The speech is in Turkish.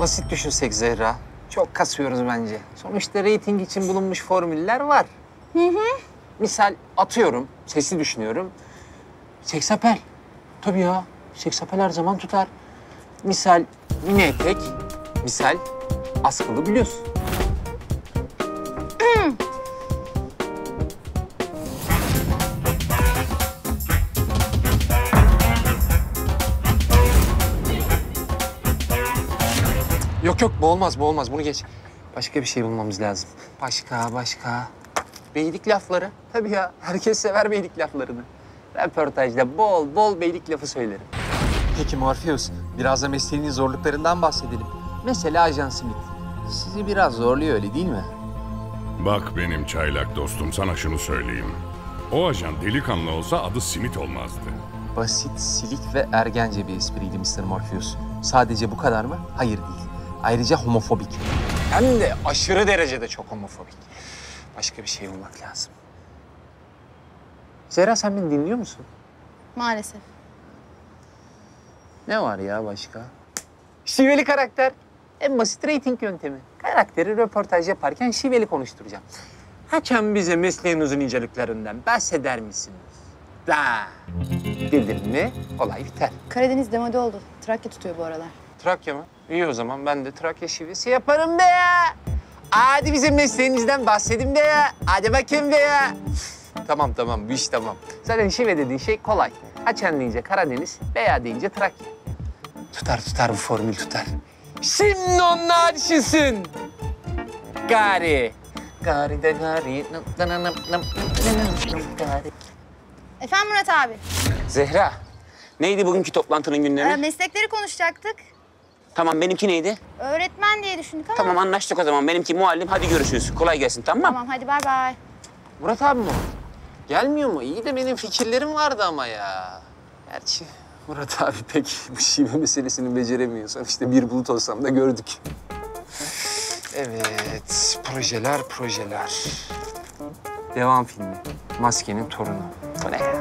Basit düşünsek Zehra. Çok kasıyoruz bence. Sonuçta reyting için bulunmuş formüller var. Hı hı. Misal atıyorum, sesi düşünüyorum. Seksapel. Tabii ya, seksapel her zaman tutar. Misal mini etek, misal askılı bluz. Yok yok, bu olmaz, bu olmaz. Bunu geç. Başka bir şey bulmamız lazım. Başka. Beylik lafları. Tabii ya, herkes sever beylik laflarını. Röportajda bol beylik lafı söylerim. Peki Morpheus, biraz da mesleğinin zorluklarından bahsedelim. Mesela Ajan Simit. Sizi biraz zorluyor, öyle değil mi? Bak benim çaylak dostum, sana şunu söyleyeyim. O ajan delikanlı olsa adı Simit olmazdı. Basit, silik ve ergence bir espriydi Mr. Morpheus. Sadece bu kadar mı? Hayır değil. Ayrıca homofobik. Hem de aşırı derecede çok homofobik. Başka bir şey bulmak lazım. Zehra, sen beni dinliyor musun? Maalesef. Ne var ya başka? Şiveli karakter. En basit reyting yöntemi. Karakteri röportaj yaparken şiveli konuşturacağım. Hakem bize mesleğin uzun inceliklerinden bahseder misiniz? Da. Dedim mi olay biter. Karadeniz demode oldu. Trakya tutuyor bu aralar. Trakya mı? İyi o zaman ben de Trakya şivesi yaparım be ya. Hadi bize mesleğinizden bahsedin be ya. Hadi bakayım be ya. Tamam bu iş tamam. Zaten şive dediğin şey kolay. Açan deyince Karadeniz, beya deyince Trakya. Tutar bu formül tutar. Şimdi onlar şişsin. Gari. Efendim Murat abi. Zehra, neydi bugünkü toplantının gündemi? Meslekleri konuşacaktık. Tamam, benimki neydi? Öğretmen diye düşündük ama. Tamam, anlaştık o zaman. Benimki muallim. Hadi görüşürüz. Kolay gelsin, tamam mı? Tamam, hadi bay bay. Murat abi mi o? Gelmiyor mu? İyi de benim fikirlerim vardı ama ya. Gerçi Murat abi pek bu şive meselesini beceremiyorsam işte bir bulut olsam da gördük. Evet, projeler. Devam filmi. Maskenin torunu. Bu ne?